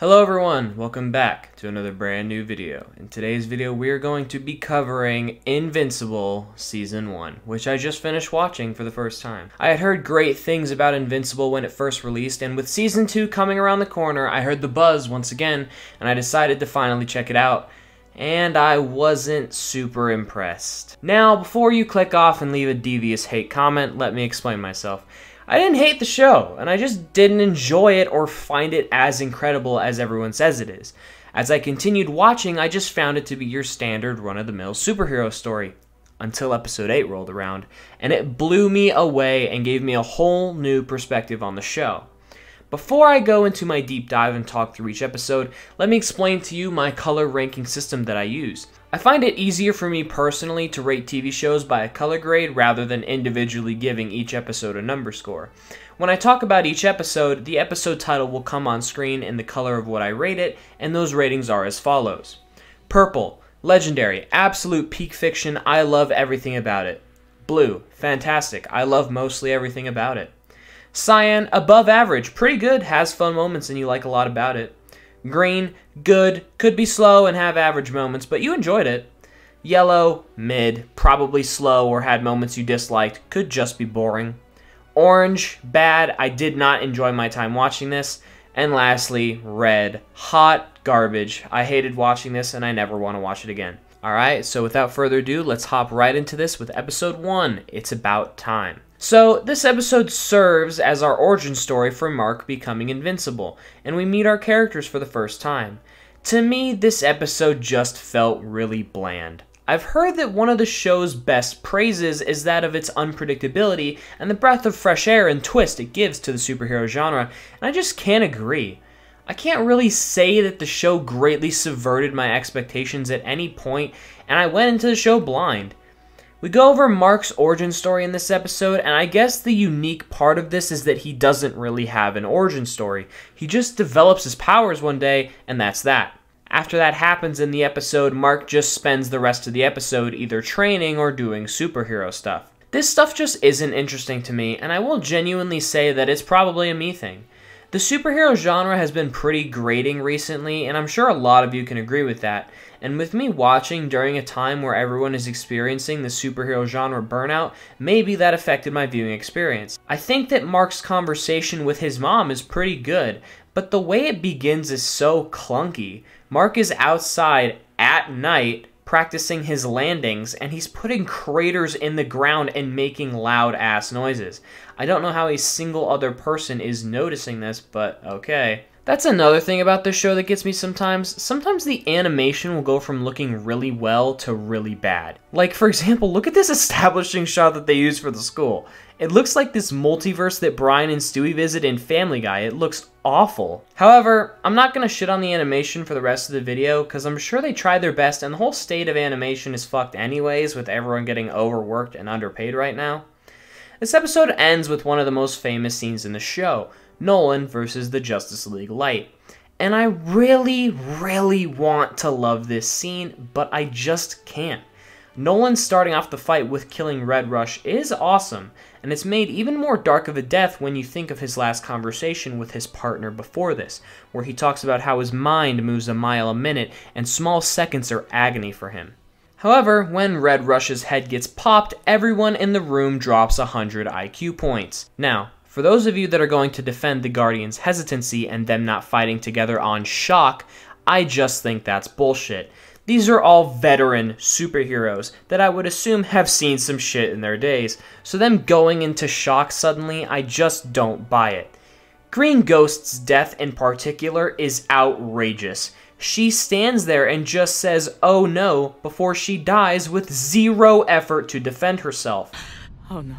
Hello everyone, welcome back to another brand new video. In today's video we are going to be covering Invincible Season 1, which I just finished watching for the first time. I had heard great things about Invincible when it first released, and with Season 2 coming around the corner I heard the buzz once again, and I decided to finally check it out. And I wasn't super impressed. Now, before you click off and leave a devious hate comment, let me explain myself. I didn't hate the show, and I just didn't enjoy it or find it as incredible as everyone says it is. As I continued watching, I just found it to be your standard run-of-the-mill superhero story, until episode 8 rolled around, and it blew me away and gave me a whole new perspective on the show. Before I go into my deep dive and talk through each episode, let me explain to you my color ranking system that I use. I find it easier for me personally to rate TV shows by a color grade rather than individually giving each episode a number score. When I talk about each episode, the episode title will come on screen in the color of what I rate it, and those ratings are as follows. Purple, legendary, absolute peak fiction, I love everything about it. Blue, fantastic, I love mostly everything about it. Cyan, above average, pretty good, has fun moments and you like a lot about it. Green, good, could be slow and have average moments, but you enjoyed it. Yellow, mid, probably slow or had moments you disliked, could just be boring. Orange, bad, I did not enjoy my time watching this. And lastly, red, hot garbage, I hated watching this and I never want to watch it again. Alright, so without further ado, let's hop right into this with episode 1, It's About Time. So, this episode serves as our origin story for Mark becoming invincible, and we meet our characters for the first time. To me, this episode just felt really bland. I've heard that one of the show's best praises is that of its unpredictability and the breath of fresh air and twist it gives to the superhero genre, and I just can't agree. I can't really say that the show greatly subverted my expectations at any point, and I went into the show blind. We go over Mark's origin story in this episode, and I guess the unique part of this is that he doesn't really have an origin story. He just develops his powers one day, and that's that. After that happens in the episode, Mark just spends the rest of the episode either training or doing superhero stuff. This stuff just isn't interesting to me, and I will genuinely say that it's probably a me thing. The superhero genre has been pretty grating recently, and I'm sure a lot of you can agree with that. And with me watching during a time where everyone is experiencing the superhero genre burnout, maybe that affected my viewing experience. I think that Mark's conversation with his mom is pretty good, but the way it begins is so clunky. Mark is outside at night practicing his landings, and he's putting craters in the ground and making loud-ass noises. I don't know how a single other person is noticing this, but okay. That's another thing about this show that gets me sometimes. Sometimes the animation will go from looking really well to really bad. Like, for example, look at this establishing shot that they use for the school. It looks like this multiverse that Brian and Stewie visit in Family Guy. It looks awful. However, I'm not gonna shit on the animation for the rest of the video because I'm sure they tried their best, and the whole state of animation is fucked anyways with everyone getting overworked and underpaid right now. This episode ends with one of the most famous scenes in the show, Nolan versus the Justice League Light. And I really want to love this scene, but I just can't. Nolan starting off the fight with killing Red Rush is awesome, and it's made even more dark of a death when you think of his last conversation with his partner before this, where he talks about how his mind moves a mile a minute and small seconds are agony for him. However, when Red Rush's head gets popped, everyone in the room drops 100 IQ points. Now, for those of you that are going to defend the Guardians' hesitancy and them not fighting together on shock, I just think that's bullshit. These are all veteran superheroes that I would assume have seen some shit in their days, so them going into shock suddenly, I just don't buy it. Green Ghost's death in particular is outrageous. She stands there and just says, "Oh no," before she dies with zero effort to defend herself. Oh no.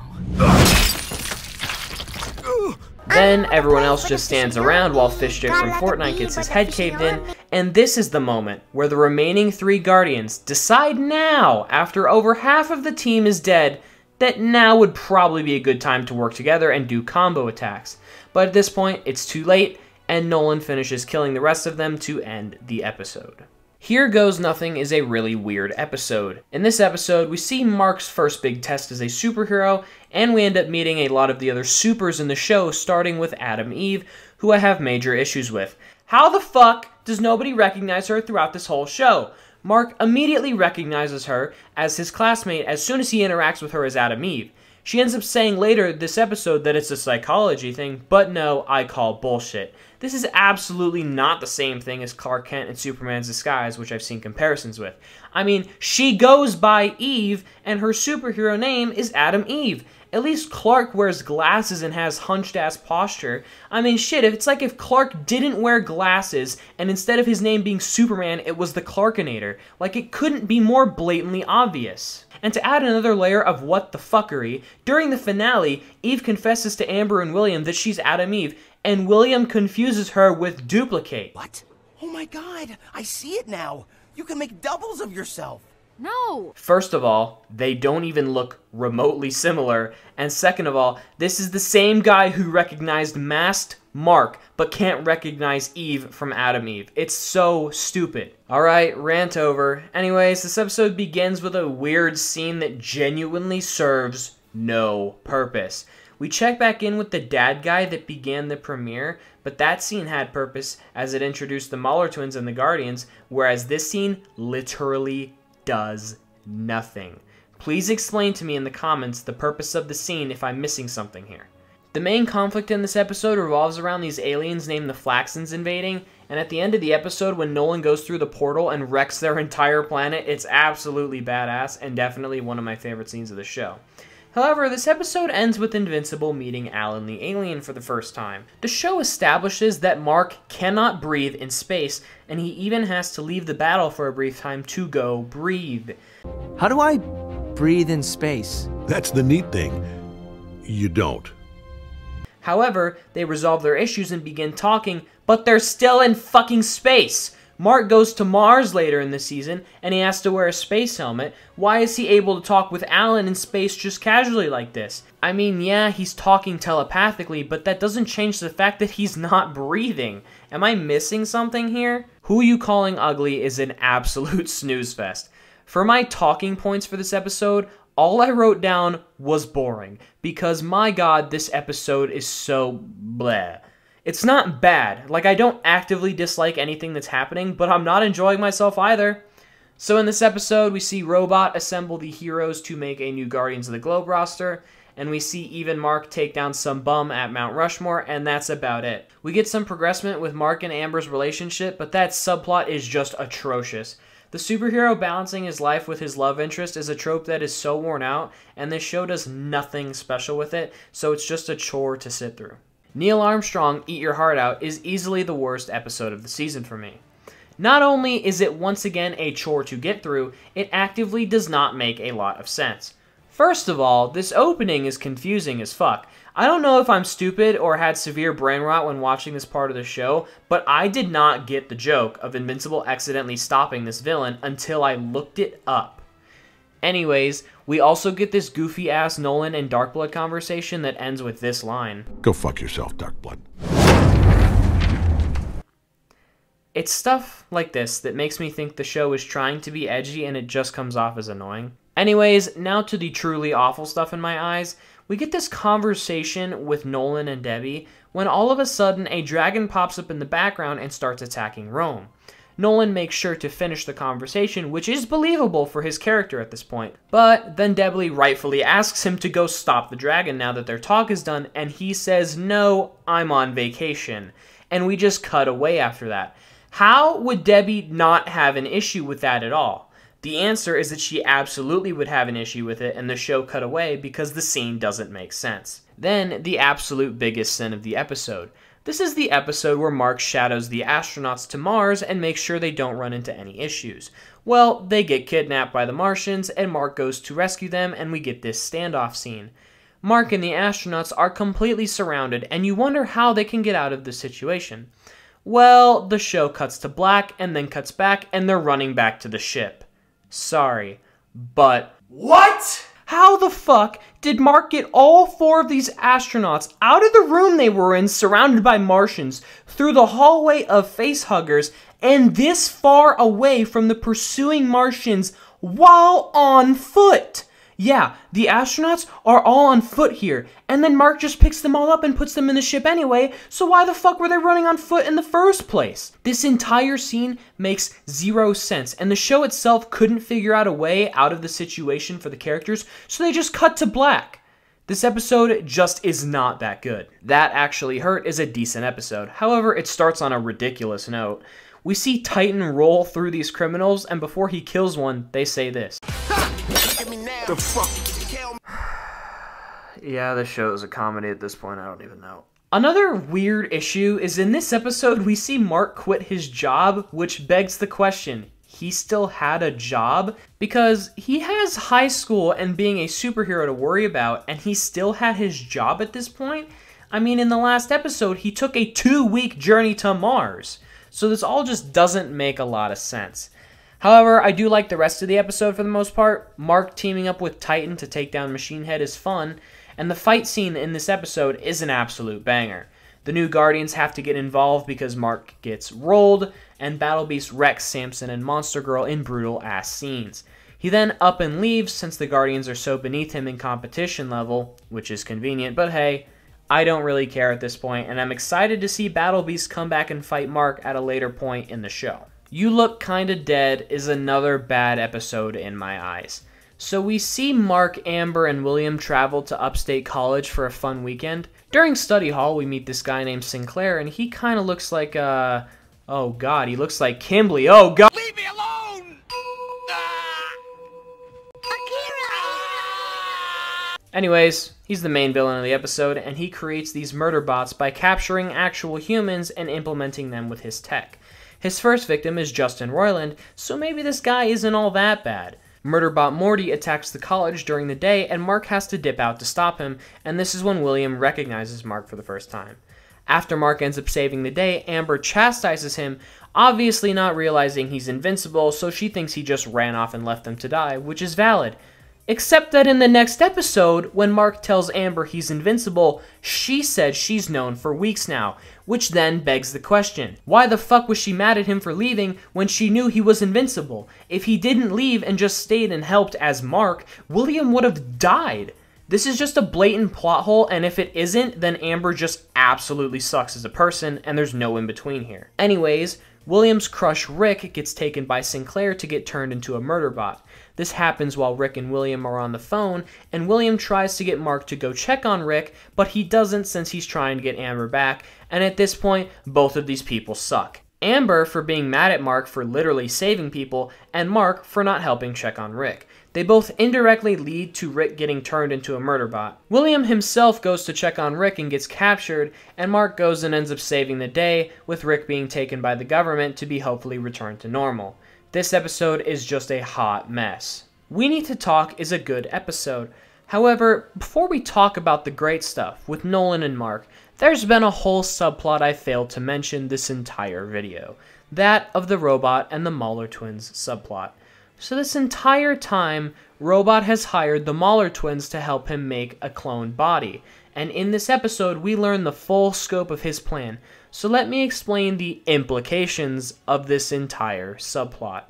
Then everyone else just stands around while Fishstick from Fortnite gets his head caved in, and this is the moment where the remaining 3 Guardians decide now, after over half of the team is dead, that now would probably be a good time to work together and do combo attacks. But at this point, it's too late, and Nolan finishes killing the rest of them to end the episode. Here Goes Nothing is a really weird episode. In this episode, we see Mark's first big test as a superhero, and we end up meeting a lot of the other supers in the show, starting with Atom Eve, who I have major issues with. How the fuck does nobody recognize her throughout this whole show? Mark immediately recognizes her as his classmate as soon as he interacts with her as Atom Eve. She ends up saying later this episode that it's a psychology thing, but no, I call bullshit. This is absolutely not the same thing as Clark Kent and Superman's Disguise, which I've seen comparisons with. I mean, she goes by Eve, and her superhero name is Atom Eve. At least Clark wears glasses and has hunched-ass posture. I mean, shit, it's like if Clark didn't wear glasses, and instead of his name being Superman, it was the Clarkinator. Like, it couldn't be more blatantly obvious. And to add another layer of what the fuckery, during the finale, Eve confesses to Amber and William that she's Atom Eve, and William confuses her with Duplicate. What? Oh my god, I see it now. You can make doubles of yourself. No! First of all, they don't even look remotely similar, and second of all, this is the same guy who recognized masked Mark, but can't recognize Eve from Atom Eve. It's so stupid. Alright, rant over. Anyways, this episode begins with a weird scene that genuinely serves no purpose. We check back in with the dad guy that began the premiere, but that scene had purpose as it introduced the Mauler twins and the Guardians, whereas this scene literally does nothing. Please explain to me in the comments the purpose of the scene if I'm missing something here. The main conflict in this episode revolves around these aliens named the Flaxons invading, and at the end of the episode when Nolan goes through the portal and wrecks their entire planet, it's absolutely badass and definitely one of my favorite scenes of the show. However, this episode ends with Invincible meeting Alan the alien for the first time. The show establishes that Mark cannot breathe in space, and he even has to leave the battle for a brief time to go breathe. How do I breathe in space? That's the neat thing. You don't. However, they resolve their issues and begin talking, but they're still in fucking space! Mark goes to Mars later in the season, and he has to wear a space helmet. Why is he able to talk with Alan in space just casually like this? I mean, yeah, he's talking telepathically, but that doesn't change the fact that he's not breathing. Am I missing something here? Who You Calling Ugly is an absolute snooze fest. For my talking points for this episode, all I wrote down was boring, because my god, this episode is so bleh. It's not bad, like I don't actively dislike anything that's happening, but I'm not enjoying myself either. So in this episode, we see Robot assemble the heroes to make a new Guardians of the Globe roster, and we see Eve and Mark take down some bum at Mount Rushmore, and that's about it. We get some progressment with Mark and Amber's relationship, but that subplot is just atrocious. The superhero balancing his life with his love interest is a trope that is so worn out, and this show does nothing special with it, so it's just a chore to sit through. Neil Armstrong, Eat Your Heart Out, is easily the worst episode of the season for me. Not only is it once again a chore to get through, it actively does not make a lot of sense. First of all, this opening is confusing as fuck. I don't know if I'm stupid or had severe brain rot when watching this part of the show, but I did not get the joke of Invincible accidentally stopping this villain until I looked it up. Anyways, we also get this goofy-ass Nolan and Darkblood conversation that ends with this line. Go fuck yourself, Darkblood. It's stuff like this that makes me think the show is trying to be edgy and it just comes off as annoying. Anyways, now to the truly awful stuff in my eyes. We get this conversation with Nolan and Debbie when all of a sudden a dragon pops up in the background and starts attacking Rome. Nolan makes sure to finish the conversation, which is believable for his character at this point, but then Debbie rightfully asks him to go stop the dragon now that their talk is done, and he says, no, I'm on vacation, and we just cut away after that. How would Debbie not have an issue with that at all? The answer is that she absolutely would have an issue with it, and the show cut away because the scene doesn't make sense. Then, the absolute biggest sin of the episode. This is the episode where Mark shadows the astronauts to Mars and makes sure they don't run into any issues. Well, they get kidnapped by the Martians, and Mark goes to rescue them, and we get this standoff scene. Mark and the astronauts are completely surrounded, and you wonder how they can get out of this situation. Well, the show cuts to black, and then cuts back, and they're running back to the ship. Sorry, but... what?! How the fuck did Mark get all four of these astronauts out of the room they were in, surrounded by Martians, through the hallway of facehuggers, and this far away from the pursuing Martians while on foot? yeah, the astronauts are all on foot here, and then Mark just picks them all up and puts them in the ship anyway, so why the fuck were they running on foot in the first place? This entire scene makes zero sense, and the show itself couldn't figure out a way out of the situation for the characters, so they just cut to black. This episode just is not that good. That Actually Hurt is a decent episode. However, it starts on a ridiculous note. We see Titan roll through these criminals, and before he kills one, they say this. The fuck? Yeah, this show is a comedy at this point, I don't even know. Another weird issue is in this episode, we see Mark quit his job, which begs the question, he still had a job? Because he has high school and being a superhero to worry about, and he still had his job at this point? I mean, in the last episode, he took a 2-week journey to Mars. So this all just doesn't make a lot of sense. However, I do like the rest of the episode for the most part. Mark teaming up with Titan to take down Machine Head is fun, and the fight scene in this episode is an absolute banger. The new Guardians have to get involved because Mark gets rolled, and Battle Beast wrecks Samson and Monster Girl in brutal ass scenes. He then up and leaves since the Guardians are so beneath him in competition level, which is convenient, but hey, I don't really care at this point, and I'm excited to see Battle Beast come back and fight Mark at a later point in the show. You Look Kinda Dead is another bad episode in my eyes. So we see Mark, Amber, and William travel to upstate college for a fun weekend. During study hall, we meet this guy named Sinclair, and he kinda looks like, oh god, he looks like Kimblee, oh god! Leave me alone! Anyways, he's the main villain of the episode, and he creates these murder bots by capturing actual humans and implementing them with his tech. His first victim is Justin Roiland, so maybe this guy isn't all that bad. Murderbot Morty attacks the college during the day, and Mark has to dip out to stop him, and this is when William recognizes Mark for the first time. After Mark ends up saving the day, Amber chastises him, obviously not realizing he's invincible, so she thinks he just ran off and left them to die, which is valid. Except that in the next episode, when Mark tells Amber he's invincible, she said she's known for weeks now, which then begs the question, why the fuck was she mad at him for leaving when she knew he was invincible? If he didn't leave and just stayed and helped as Mark, William would have died. This is just a blatant plot hole, and if it isn't, then Amber just absolutely sucks as a person, and there's no in between here. Anyways, William's crush Rick gets taken by Sinclair to get turned into a murder bot. This happens while Rick and William are on the phone, and William tries to get Mark to go check on Rick, but he doesn't since he's trying to get Amber back, and at this point, both of these people suck. Amber for being mad at Mark for literally saving people, and Mark for not helping check on Rick. They both indirectly lead to Rick getting turned into a murder bot. William himself goes to check on Rick and gets captured, and Mark goes and ends up saving the day, with Rick being taken by the government to be hopefully returned to normal. This episode is just a hot mess. We Need to Talk is a good episode. However, before we talk about the great stuff with Nolan and Mark, there's been a whole subplot I failed to mention this entire video. That of the Robot and the Mauler twins subplot. So this entire time, Robot has hired the Mauler twins to help him make a clone body. And in this episode, we learn the full scope of his plan. So let me explain the implications of this entire subplot.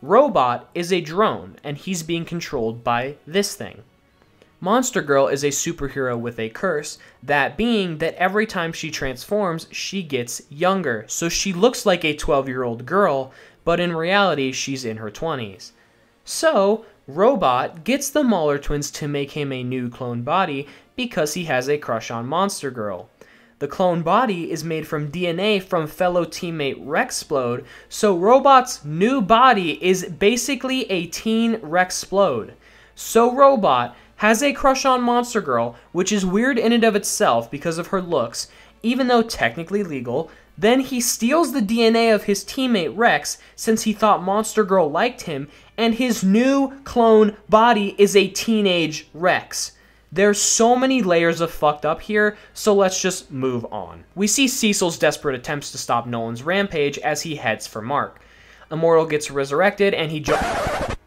Robot is a drone, and he's being controlled by this thing. Monster Girl is a superhero with a curse, that being that every time she transforms, she gets younger. So she looks like a 12-year-old girl, but in reality, she's in her 20s. So, Robot gets the Mauler twins to make him a new clone body because he has a crush on Monster Girl. The clone body is made from DNA from fellow teammate Rexplode, so Robot's new body is basically a teen Rexplode. So Robot has a crush on Monster Girl, which is weird in and of itself because of her looks, even though technically legal. Then he steals the DNA of his teammate Rex since he thought Monster Girl liked him, and his new clone body is a teenage Rex. There's so many layers of fucked up here, so let's just move on. We see Cecil's desperate attempts to stop Nolan's rampage as he heads for Mark. Immortal gets resurrected and he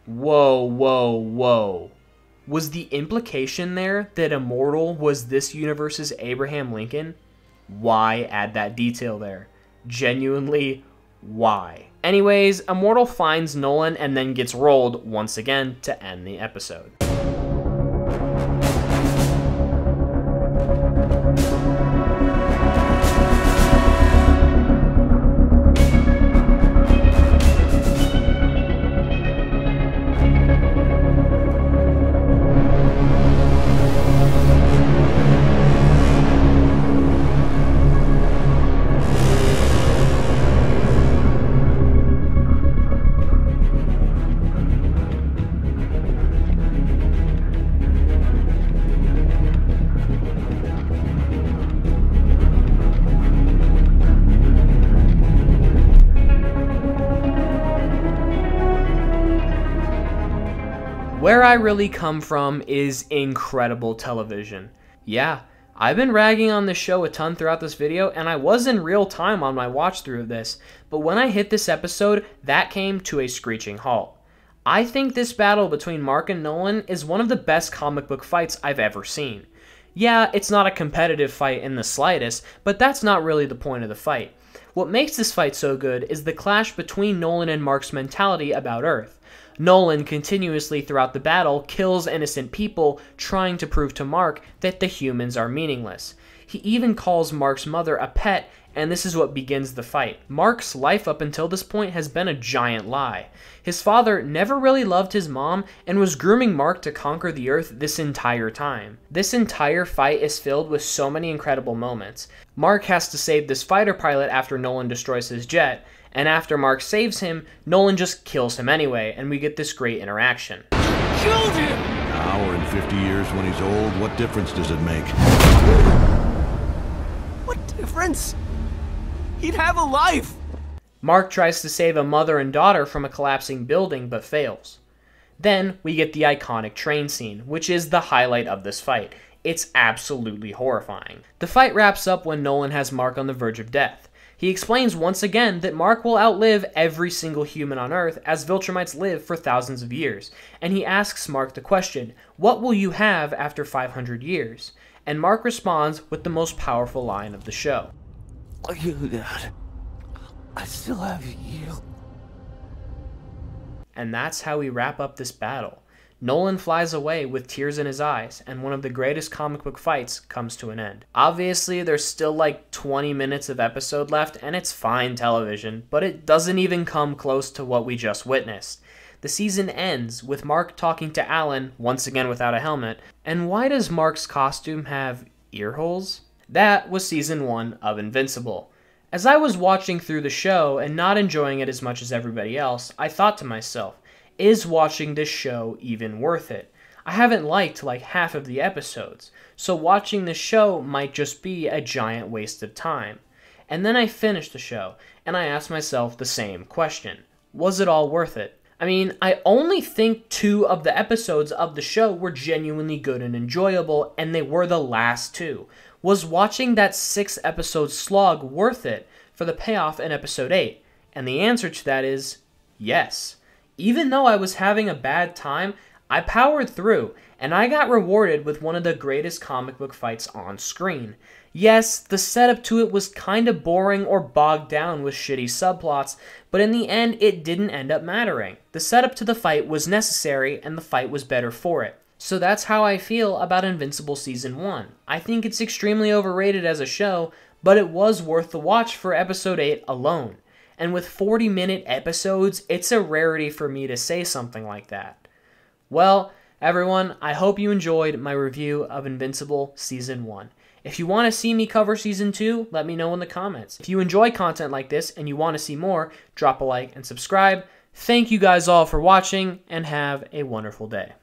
Whoa, whoa, whoa. Was the implication there that Immortal was this universe's Abraham Lincoln? Why add that detail there? Genuinely, why? Anyways, Immortal finds Nolan and then gets rolled once again to end the episode. Where I Really Come From is incredible television. Yeah, I've been ragging on this show a ton throughout this video, and I was in real time on my watch through of this, but when I hit this episode, that came to a screeching halt. I think this battle between Mark and Nolan is one of the best comic book fights I've ever seen. Yeah, it's not a competitive fight in the slightest, but that's not really the point of the fight. What makes this fight so good is the clash between Nolan and Mark's mentality about Earth. Nolan continuously throughout the battle kills innocent people, trying to prove to Mark that the humans are meaningless. He even calls Mark's mother a pet, and this is what begins the fight. Mark's life up until this point has been a giant lie. His father never really loved his mom and was grooming Mark to conquer the Earth this entire time. This entire fight is filled with so many incredible moments. Mark has to save this fighter pilot after Nolan destroys his jet, and after Mark saves him, Nolan just kills him anyway, and we get this great interaction. You killed him! Now or in 50 years when he's old, what difference does it make? What difference? He'd have a life! Mark tries to save a mother and daughter from a collapsing building, but fails. Then, we get the iconic train scene, which is the highlight of this fight. It's absolutely horrifying. The fight wraps up when Nolan has Mark on the verge of death. He explains once again that Mark will outlive every single human on Earth, as Viltrumites live for thousands of years, and he asks Mark the question, "What will you have after 500 years?" And Mark responds with the most powerful line of the show. You, Dad. I still have you. And that's how we wrap up this battle. Nolan flies away with tears in his eyes, and one of the greatest comic book fights comes to an end. Obviously, there's still like 20 minutes of episode left, and it's fine television, but it doesn't even come close to what we just witnessed. The season ends with Mark talking to Alan, once again without a helmet, and why does Mark's costume have ear holes? That was season 1 of Invincible. As I was watching through the show and not enjoying it as much as everybody else, I thought to myself, is watching this show even worth it? I haven't liked like half of the episodes, so watching this show might just be a giant waste of time. And then I finished the show, and I asked myself the same question. Was it all worth it? I mean, I only think 2 of the episodes of the show were genuinely good and enjoyable, and they were the last 2. Was watching that 6-episode slog worth it for the payoff in episode 8? And the answer to that is yes. Even though I was having a bad time, I powered through, and I got rewarded with one of the greatest comic book fights on screen. Yes, the setup to it was kinda boring or bogged down with shitty subplots, but in the end, it didn't end up mattering. The setup to the fight was necessary, and the fight was better for it. So that's how I feel about Invincible Season 1. I think it's extremely overrated as a show, but it was worth the watch for Episode 8 alone. And with 40-minute episodes, it's a rarity for me to say something like that. Well, everyone, I hope you enjoyed my review of Invincible Season 1. If you want to see me cover Season 2, let me know in the comments. If you enjoy content like this and you want to see more, drop a like and subscribe. Thank you guys all for watching, and have a wonderful day.